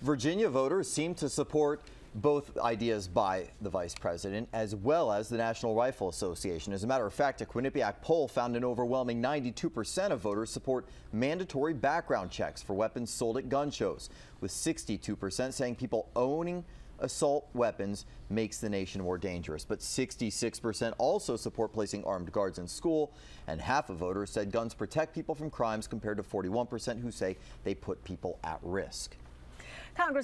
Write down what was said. Virginia voters seem to support both ideas by the vice president as well as the National Rifle Association. As a matter of fact, a Quinnipiac poll found an overwhelming 92% of voters support mandatory background checks for weapons sold at gun shows, with 62% saying people owning assault weapons makes the nation more dangerous. But 66% also support placing armed guards in school, and half of voters said guns protect people from crimes compared to 41% who say they put people at risk. Congress